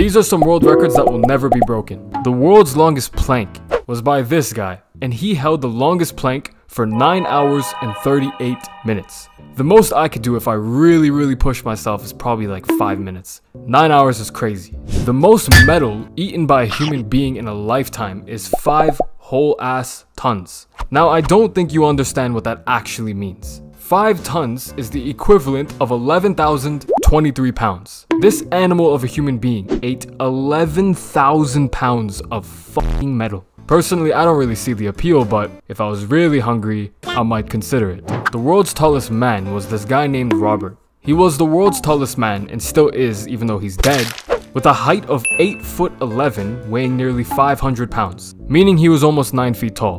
These are some world records that will never be broken. The world's longest plank was by this guy, and he held the longest plank for 9 hours and 38 minutes. The most I could do if I really push myself is probably like 5 minutes. 9 hours is crazy. The most metal eaten by a human being in a lifetime is 5 whole ass tons. Now I don't think you understand what that actually means. 5 tons is the equivalent of 11,023 pounds. This animal of a human being ate 11,000 pounds of fucking metal. Personally, I don't really see the appeal, but if I was really hungry, I might consider it. The world's tallest man was this guy named Robert. He was the world's tallest man and still is, even though he's dead, with a height of 8'11", weighing nearly 500 pounds, meaning he was almost 9 feet tall.